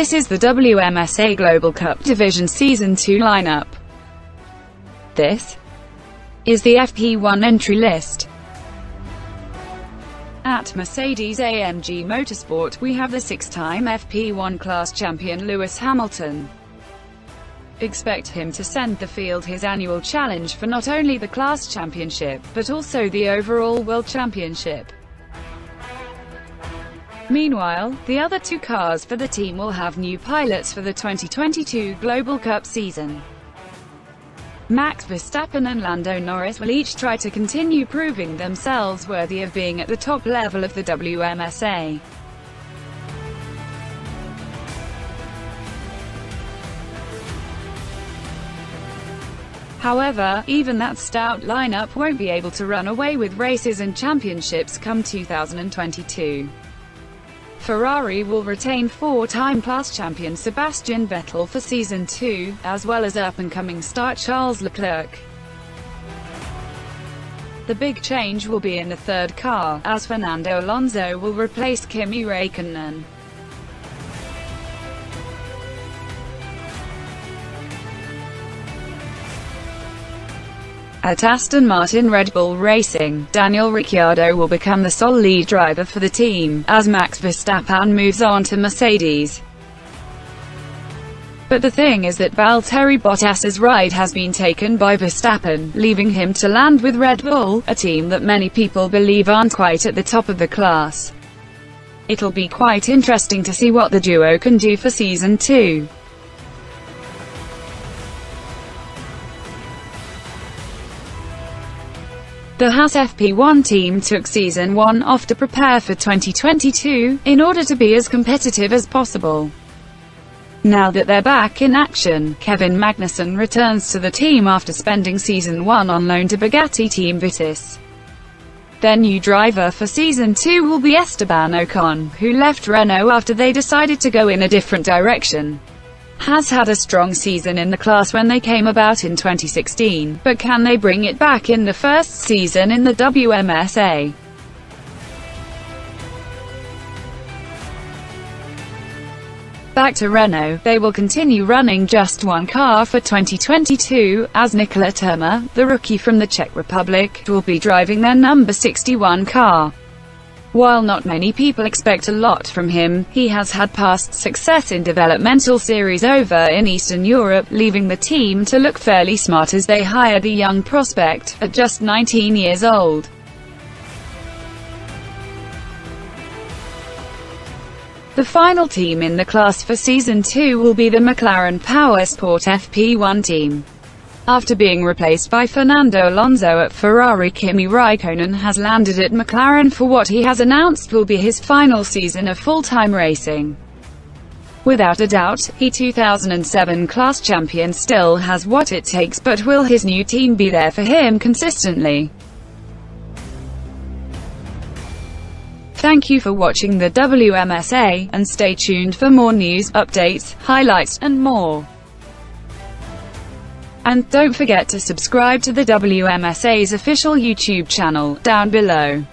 This is the WMSA Global Cup Division Season 2 lineup. This is the FP1 entry list. At Mercedes-AMG Motorsport, we have the six-time FP1 class champion Lewis Hamilton. Expect him to send the field his annual challenge for not only the class championship, but also the overall world championship. Meanwhile, the other two cars for the team will have new pilots for the 2022 Global Cup season. Max Verstappen and Lando Norris will each try to continue proving themselves worthy of being at the top level of the WMSA. However, even that stout lineup won't be able to run away with races and championships come 2022. Ferrari will retain four-time class champion Sebastian Vettel for Season 2, as well as up-and-coming star Charles Leclerc. The big change will be in the third car, as Fernando Alonso will replace Kimi Raikkonen. At Aston Martin Red Bull Racing, Daniel Ricciardo will become the sole lead driver for the team, as Max Verstappen moves on to Mercedes. But the thing is that Valtteri Bottas's ride has been taken by Verstappen, leaving him to land with Red Bull, a team that many people believe aren't quite at the top of the class. It'll be quite interesting to see what the duo can do for Season 2. The Haas FP1 team took Season 1 off to prepare for 2022, in order to be as competitive as possible. Now that they're back in action, Kevin Magnussen returns to the team after spending Season 1 on loan to Bugatti Team Vitis. Their new driver for Season 2 will be Esteban Ocon, who left Renault after they decided to go in a different direction. Haas had a strong season in the class when they came about in 2016, but can they bring it back in the first season in the WMSA? Back to Renault, they will continue running just one car for 2022, as Nikola Turma, the rookie from the Czech Republic, will be driving their number 61 car. While not many people expect a lot from him, he has had past success in developmental series over in Eastern Europe, leaving the team to look fairly smart as they hire the young prospect, at just 19 years old. The final team in the class for Season 2 will be the McLaren Power Sport FP1 team. After being replaced by Fernando Alonso at Ferrari, Kimi Raikkonen has landed at McLaren for what he has announced will be his final season of full-time racing. Without a doubt, he 2007 class champion still has what it takes, but will his new team be there for him consistently? Thank you for watching the WMSA, and stay tuned for more news, updates, highlights, and more. And don't forget to subscribe to the WMSA's official YouTube channel, down below.